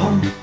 home.